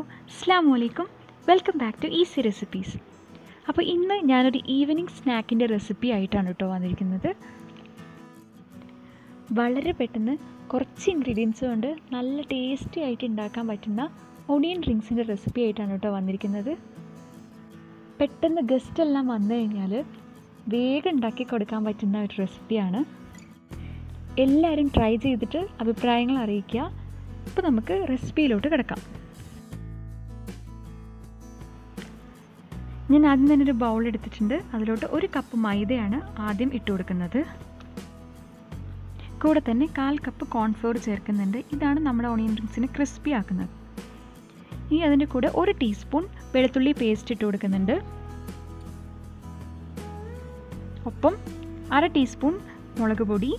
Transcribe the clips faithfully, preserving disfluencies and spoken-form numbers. Hello, Assalamu alaikum. Welcome back to Easy Recipes. അപ്പോൾ ഇന്ന് ഞാനൊരു ഈവനിങ് സ്നാക്കിൻ്റെ റെസിപ്പി ആയിട്ടാണ് കേട്ടോ വന്നിരിക്കുന്നത്. വളരെ പെട്ടെന്ന് കുറച്ച് ഇൻഗ്രീഡിയൻസ് കൊണ്ട് നല്ല ടേസ്റ്റി ആയിട്ട് ഉണ്ടാക്കാൻ പറ്റുന്ന ഒണിയൻ റിങ്സിൻ്റെ റെസിപ്പി ആയിട്ടാണ് കേട്ടോ വന്നിരിക്കുന്നത്. പെട്ടെന്ന് ഗസ്റ്റ് എല്ലാം വന്നു കഴിഞ്ഞാൽ വേഗം ഉണ്ടാക്കി കൊടുക്കാൻ പറ്റുന്ന ഒരു റെസിപ്പിയാണ്. എല്ലാവരും ട്രൈ ചെയ്തിട്ട് അഭിപ്രായങ്ങൾ അറിയിക്കുക. അപ്പോൾ നമുക്ക് റെസിപ്പിയിലോട്ട് കിടക്കാം. ഞാൻ ആദ്യം തന്നെ ഒരു ബൗൾ എടുത്തിട്ടുണ്ട്. അതിലോട്ട് ഒരു കപ്പ് മൈദയാണ് ആദ്യം ഇട്ട് കൊടുക്കുന്നത്. കൂടെ തന്നെ കാൽ കപ്പ് കോൺഫ്ലോർ ചേർക്കുന്നുണ്ട്. ഇതാണ് നമ്മുടെ ഓണിയൻ റിങ്സിനെ ക്രിസ്പി ആക്കുന്നത്. ഇനി അതിൻ്റെ കൂടെ ഒരു ടീസ്പൂൺ വെളുത്തുള്ളി പേസ്റ്റ് ഇട്ട് കൊടുക്കുന്നുണ്ട്. ഒപ്പം അര ടീസ്പൂൺ മുളക് പൊടി,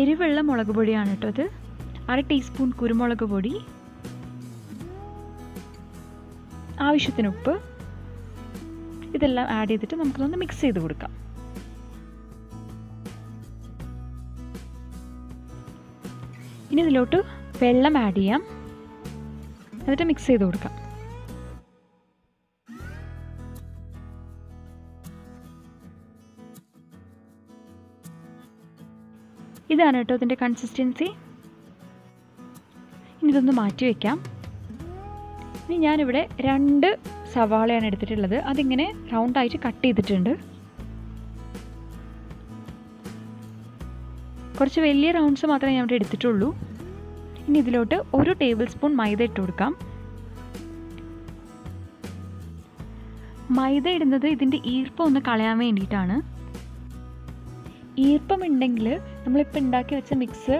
എരിവുള്ള മുളക് പൊടിയാണ് കേട്ടോ അത്. അര ടീസ്പൂൺ കുരുമുളക് പൊടി, ആവശ്യത്തിന് ഉപ്പ്, ഇതെല്ലാം ആഡ് ചെയ്തിട്ട് നമുക്കിതൊന്ന് മിക്സ് ചെയ്ത് കൊടുക്കാം. ഇനി ഇതിലോട്ട് വെള്ളം ആഡ് ചെയ്യാം, എന്നിട്ട് മിക്സ് ചെയ്ത് കൊടുക്കാം. ഇതാണ് കേട്ടോ ഇതിൻ്റെ കൺസിസ്റ്റൻസി. ഇനി ഇതൊന്ന് മാറ്റി വയ്ക്കാം. ഇനി ഞാനിവിടെ രണ്ട് സവാളയാണ് എടുത്തിട്ടുള്ളത്. അതിങ്ങനെ റൗണ്ടായിട്ട് കട്ട് ചെയ്തിട്ടുണ്ട്. കുറച്ച് വലിയ റൗണ്ട്സ് മാത്രമേ ഞാൻ ഇവിടെ എടുത്തിട്ടുള്ളൂ. ഇനി ഇതിലോട്ട് ഒരു ടേബിൾ സ്പൂൺ മൈദ ഇട്ട് കൊടുക്കാം. മൈദ ഇടുന്നത് ഇതിൻ്റെ ഈർപ്പം ഒന്ന് കളയാൻ വേണ്ടിയിട്ടാണ്. ഈർപ്പമുണ്ടെങ്കിൽ നമ്മളിപ്പോൾ ഉണ്ടാക്കി വെച്ച മിക്സ്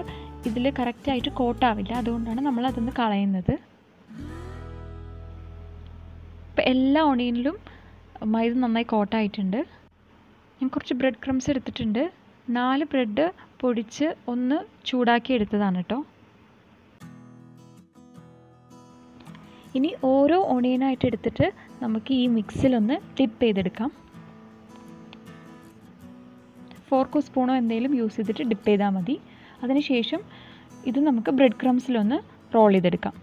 ഇതിൽ കറക്റ്റായിട്ട് കോട്ടാവില്ല. അതുകൊണ്ടാണ് നമ്മളതൊന്ന് കളയുന്നത്. ഇപ്പോൾ എല്ലാ ഓണിയനിലും മൈദ നന്നായി കോട്ടായിട്ടുണ്ട്. ഞാൻ കുറച്ച് ബ്രെഡ് ക്രംസ് എടുത്തിട്ടുണ്ട്. നാല് ബ്രെഡ് പൊടിച്ച് ഒന്ന് ചൂടാക്കി എടുത്തതാണ് കേട്ടോ. ഇനി ഓരോ ഓണിയനായിട്ട് എടുത്തിട്ട് നമുക്ക് ഈ മിക്സിലൊന്ന് ഡിപ്പ് ചെയ്തെടുക്കാം. ഫോർക്കോ സ്പൂണോ എന്തെങ്കിലും യൂസ് ചെയ്തിട്ട് ഡിപ്പ് ചെയ്താൽ മതി. അതിനുശേഷം ഇത് നമുക്ക് ബ്രെഡ് ക്രംസിലൊന്ന് റോൾ ചെയ്തെടുക്കാം.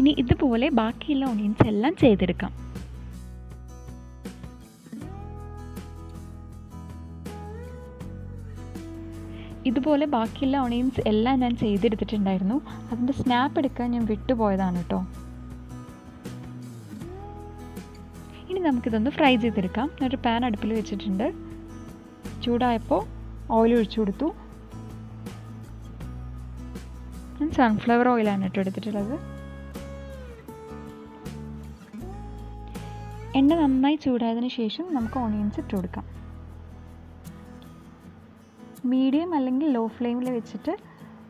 ഇനി ഇതുപോലെ ബാക്കിയുള്ള ഓണിയൻസ് എല്ലാം ചെയ്തെടുക്കാം. ഇതുപോലെ ബാക്കിയുള്ള ഓണിയൻസ് എല്ലാം ഞാൻ ചെയ്തെടുത്തിട്ടുണ്ടായിരുന്നു. അതിൻ്റെ സ്നാപ്പ് എടുക്കാൻ ഞാൻ വിട്ടുപോയതാണ് കേട്ടോ. ഇനി നമുക്കിതൊന്ന് ഫ്രൈ ചെയ്തെടുക്കാം. ഞാനൊരു പാൻ അടുപ്പിൽ വെച്ചിട്ടുണ്ട്. ചൂടായപ്പോൾ ഓയിൽ ഒഴിച്ചു കൊടുത്തു. ഞാൻ സൺഫ്ലവർ ഓയിലാണ് കേട്ടോ എടുത്തിട്ടുള്ളത്. എണ്ണ നന്നായി ചൂടായതിന് ശേഷം നമുക്ക് ഓണിയൻസ് ഇട്ട് കൊടുക്കാം. മീഡിയം അല്ലെങ്കിൽ ലോ ഫ്ലെയിമിൽ വെച്ചിട്ട്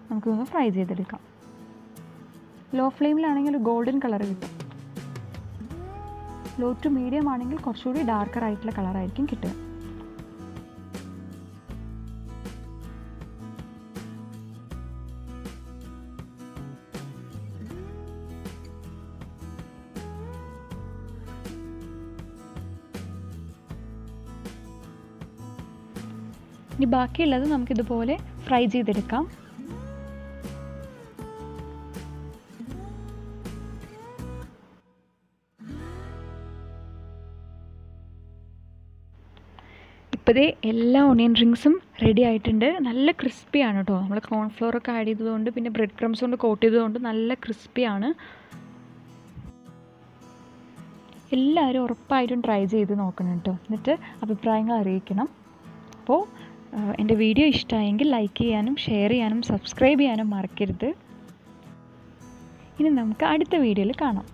നമുക്കൊന്ന് ഫ്രൈ ചെയ്തെടുക്കാം. ലോ ഫ്ലെയിമിലാണെങ്കിൽ ഒരു ഗോൾഡൻ കളർ കിട്ടും. ലോ ടു മീഡിയം ആണെങ്കിൽ കുറച്ചുകൂടി ഡാർക്കർ ആയിട്ടുള്ള കളറായിരിക്കും കിട്ടുക. ഇനി ബാക്കിയുള്ളത് നമുക്കിതുപോലെ ഫ്രൈ ചെയ്തെടുക്കാം. ഇപ്പോഴേ എല്ലാ ഓണിയൻ റിങ്സും റെഡി ആയിട്ടുണ്ട്. നല്ല ക്രിസ്പിയാണ് കേട്ടോ. നമ്മൾ കോൺഫ്ലോറൊക്കെ ആഡ് ചെയ്തതുകൊണ്ട് പിന്നെ ബ്രെഡ് ക്രംസ് കൊണ്ട് കോട്ട് ചെയ്തതുകൊണ്ട് നല്ല ക്രിസ്പിയാണ്. എല്ലാവരും ഉറപ്പായിട്ടും ട്രൈ ചെയ്ത് നോക്കണം കേട്ടോ. എന്നിട്ട് അഭിപ്രായങ്ങൾ അറിയിക്കണം. അപ്പോൾ എൻ്റെ വീഡിയോ ഇഷ്ടമായെങ്കിൽ ലൈക്ക് ചെയ്യാനും ഷെയർ ചെയ്യാനും സബ്സ്ക്രൈബ് ചെയ്യാനും മറക്കരുത്. ഇനി നമുക്ക് അടുത്ത വീഡിയോയിൽ കാണാം.